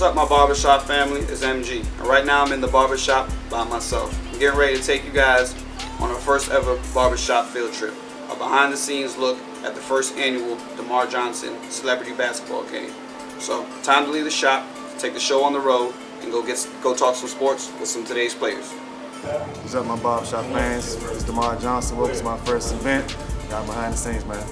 What's up, my barbershop family? It's MG, and right now I'm in the barbershop by myself. I'm getting ready to take you guys on our first ever barbershop field trip, a behind the scenes look at the first annual DerMarr Johnson celebrity basketball game. So, time to leave the shop, take the show on the road, and go talk some sports with some today's players. What's up, my barbershop fans? It's DerMarr Johnson. Welcome to my first event. Y'all behind the scenes, man.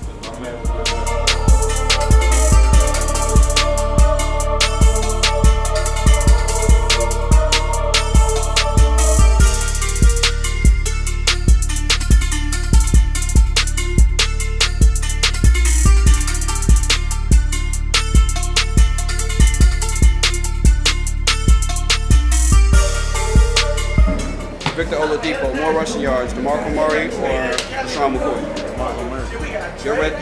More rushing yards, DeMarco Murray or LeSean McCoy?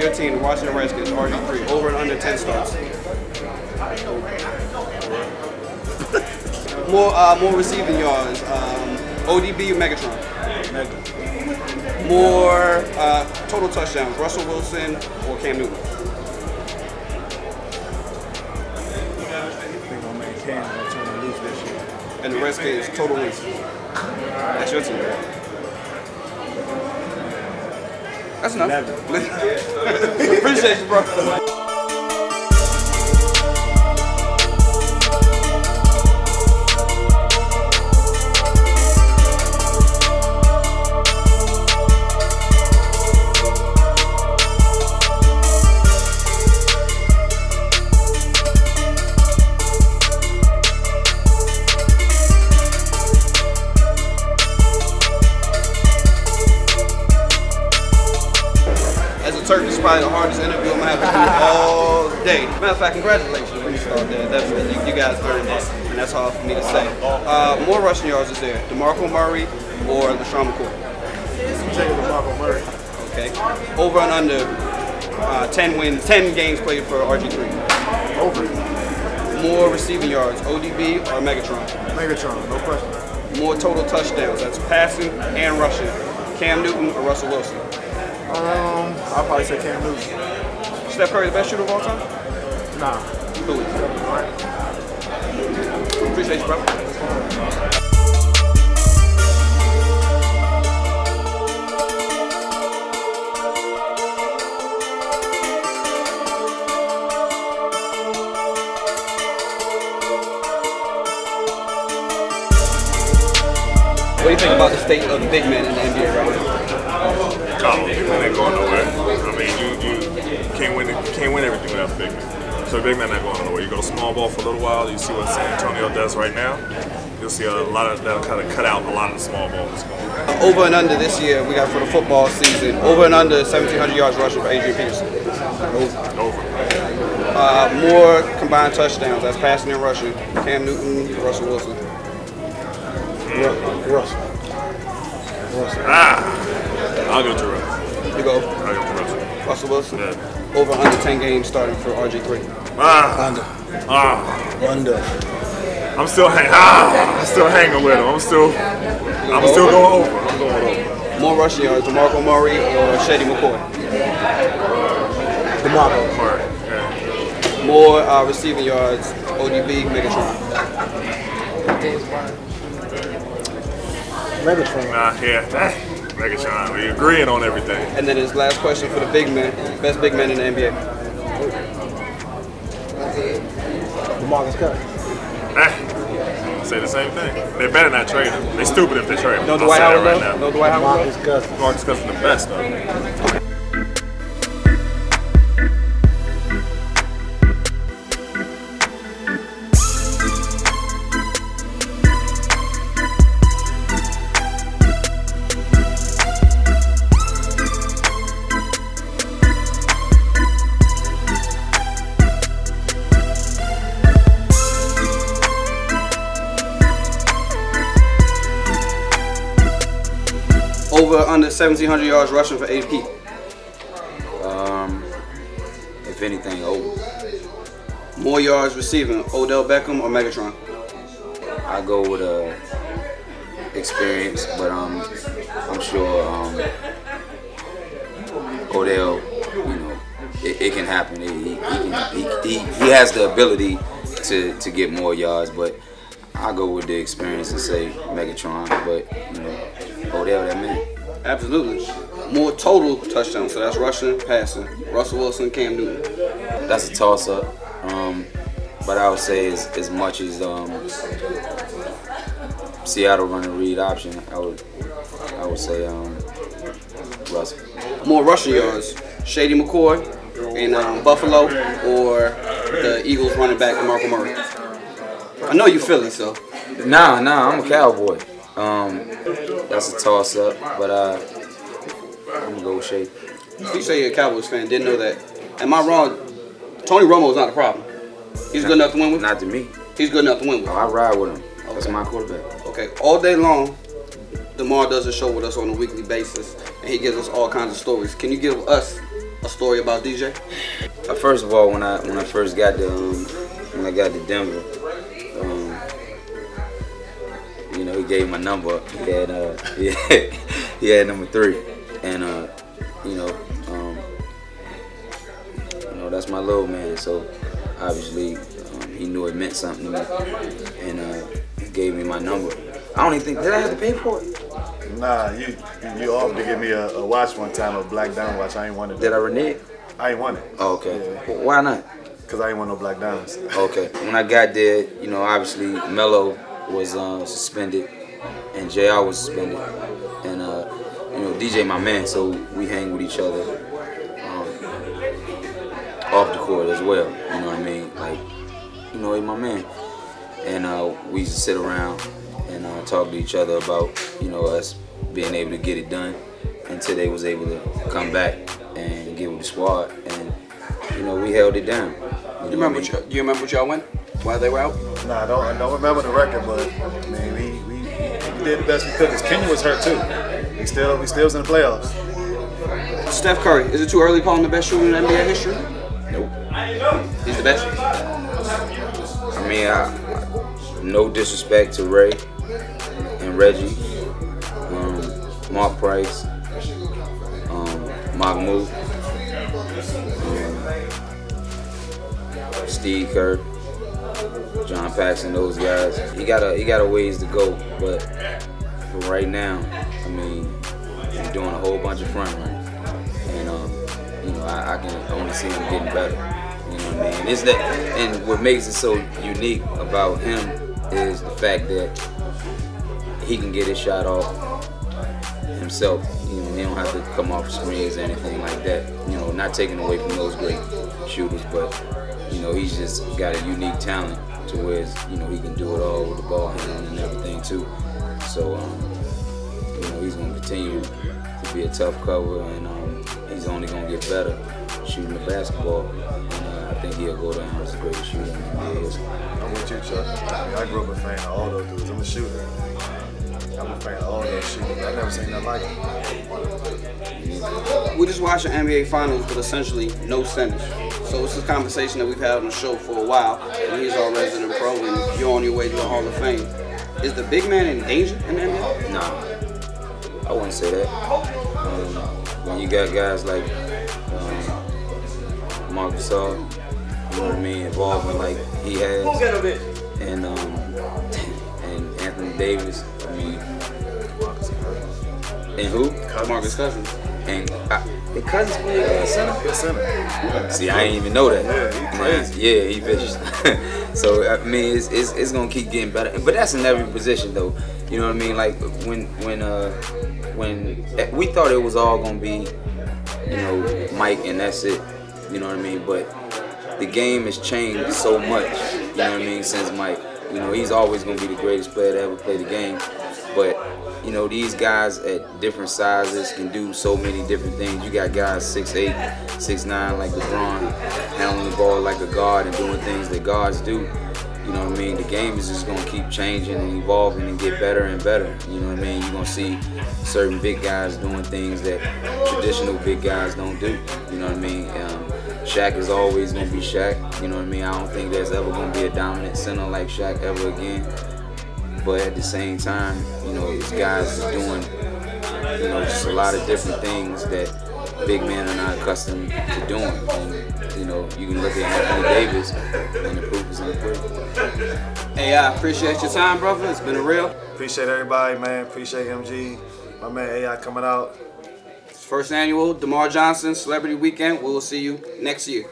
Your team, the Washington Redskins, RG3, over and under 10 starts. More receiving yards, ODB or Megatron? More total touchdowns, Russell Wilson or Cam Newton? I think my man Cam will turn loose this year. And the Redskins, total wins. That's your team. That's enough. Appreciate you, bro. It's probably the hardest interview I'm gonna have to do all day. Matter of fact, congratulations on your start there. That's you guys earned that, and that's hard for me to say. More rushing yards is there, DeMarco Murray or LeSean McCoy? I'm taking DeMarco Murray. Okay. Over and under 10 games played for RG3. Over. More receiving yards, ODB or Megatron? Megatron, no question. More total touchdowns, that's passing and rushing, Cam Newton or Russell Wilson? I'll probably say Cam Newton. Steph Curry, the best shooter of all time? Nah. Who is? Right. Appreciate you, bro. What do you think about the state of big men in the NBA right now? It ain't going nowhere. I mean, you can't win everything without big man. So big man not going nowhere. You go small ball for a little while. You see what San Antonio does right now. You'll see a lot of that kind of cut out a lot of the small ball. Over and under this year we got for the football season. Over and under 1,700 yards rushing for Adrian Peterson. Over. Over. More combined touchdowns. That's passing and rushing. Cam Newton, Russell Wilson. Russell. I'll go to Russell. You go? I'll go to Russell. Russell Wilson? Yeah. Over under 10 games starting for RG3. Under. Under. I'm still hanging with him. I'm still going over. I'm going over. More rushing yards, DeMarco Murray or Shady McCoy? DeMarco Murray. Yeah. More receiving yards, ODB, Megatron. Megatron, we agreeing on everything. And then his last question for the big man, best big man in the NBA. DeMarcus Cousins. Say the same thing. They better not trade him. They stupid if they trade him. No Dwight Howard right now. No Dwight Howard. DeMarcus Cousins. DeMarcus Cousins the best though. Over under 1,700 yards rushing for AP? If anything, over. More yards receiving, Odell Beckham or Megatron? I go with experience, but I'm sure Odell, you know, it can happen. He has the ability to get more yards, but I go with the experience and say Megatron, but you know, Odell, that man. Absolutely. More total touchdowns, so that's rushing, passing. Russell Wilson, Cam Newton. That's a toss-up, but I would say as much as Seattle run a read option, I would say Russell. More rushing yards, Shady McCoy in Buffalo or the Eagles running back DeMarco Murray. I know you Philly, so. Nah, I'm a Cowboy. That's a toss-up, but I'm gonna go with Shady. You say you're a Cowboys fan, didn't know that. Am I wrong? Tony Romo is not a problem. He's good enough to win with? Not to me. He's good enough to win with? Oh, I ride with him. Okay. That's my quarterback. Okay, all day long, DeMarr does a show with us on a weekly basis, and he gives us all kinds of stories. Can you give us a story about DJ? First of all, when I first got to Denver, you know, he gave my number. He had he had number 3, and that's my little man. So obviously, he knew it meant something to me, and he gave me my number. I don't even think, did I have to pay for it? Nah, you offered to give me a watch one time, a black diamond watch. I ain't want it. Did I renege? I ain't want it. Oh, okay. Yeah. Well, why not? Because I ain't want no black diamonds. Okay. When I got there, you know, obviously Melo was suspended and JR was suspended. And, you know, DJ my man, so we hang with each other off the court as well. You know what I mean? Like, you know, he's my man. And we used to sit around and talk to each other about, you know, us being able to get it done until they was able to come back and get with the squad, and you know, we held it down. Do you remember what y'all went? While they were out? Nah, I don't remember the record, but I mean, we did the best we could because Kenya was hurt too. We still was in the playoffs. Steph Curry, is it too early calling the best shooter in NBA history? Nope. He's the best. I mean, no disrespect to Ray and Reggie, Mark Price, Steve Kerr, John Paxson, those guys. He got a ways to go, but for right now, I mean, he's doing a whole bunch of front runs, and you know, I can only see him getting better. You know what I mean? And what makes it so unique about him is the fact that he can get his shot off himself. You know, he don't have to come off screens or anything like that. You know, not taking away from those great shooters, but you know, he's just got a unique talent to where you know, he can do it all with the ball handling and everything too. So you know, he's gonna continue to be a tough cover, and he's only gonna get better shooting the basketball. I think he'll go down as the greatest shooter in the NBA. I'm with you, Chuck. I grew up a fan of all those dudes. I'm a shooter. I'm a fan of all those shooters. I've never seen nothing like it. We just watched the NBA Finals with essentially no centers. So it's a conversation that we've had on the show for a while, and he's our resident pro, and you're on your way to the Hall of Fame. Is the big man in danger in the NBA? No, I wouldn't say that. When you got guys like Mark Price, you know what I mean, involvement like he has, and Anthony Davis, I mean, and who? DeMarcus Cousins. And the Cousins play center. See, I didn't even know that. Yeah, he pitches. So I mean, it's gonna keep getting better. But that's in every position though. You know what I mean? Like when we thought it was all gonna be, you know, Mike and that's it. You know what I mean? But the game has changed so much, you know what I mean, since Mike. You know, he's always going to be the greatest player to ever play the game. But, you know, these guys at different sizes can do so many different things. You got guys 6'8", 6'9", like LeBron, handling the ball like a guard and doing things that guards do. You know what I mean? The game is just going to keep changing and evolving and get better and better. You know what I mean? You're going to see certain big guys doing things that traditional big guys don't do. You know what I mean? Shaq is always going to be Shaq, you know what I mean? I don't think there's ever going to be a dominant center like Shaq ever again. But at the same time, you know, these guys are doing, you know, just a lot of different things that big men are not accustomed to doing. And, you know, you can look at Anthony Davis and the proof is in the pudding. Hey, I appreciate your time, brother. It's been a real. Appreciate everybody, man. Appreciate MG. My man AI coming out. First annual DerMarr Johnson Celebrity Weekend. We will see you next year.